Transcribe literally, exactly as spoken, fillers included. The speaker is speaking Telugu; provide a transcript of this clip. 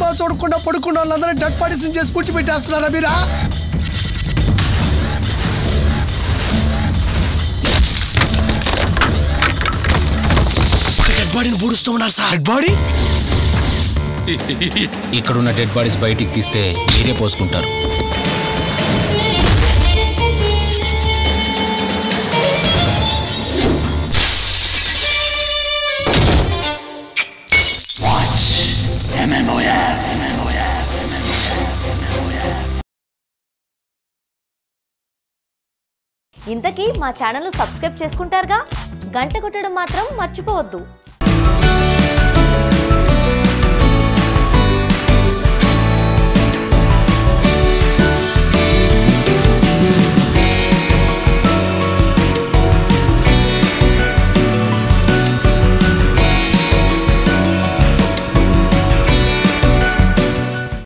సినిమా చూడకుండా పడుకున్న వాళ్ళందరూ డెడ్ బాడీస్ చేసి పుచ్చిపెట్టేస్తున్నారా మీరా? డెడ్ బాడీని పూడుస్తూ ఉన్నారు సార్. డెడ్ బాడీ ఇక్కడ ఉన్న డెడ్ బాడీస్ బయటికి తీస్తే మీరే పోసుకుంటారు. ఇంతకీ మా ఛానల్ సబ్స్క్రైబ్ చేసుకుంటారుగా? గంట కొట్టడం మాత్రం మర్చిపోవద్దు.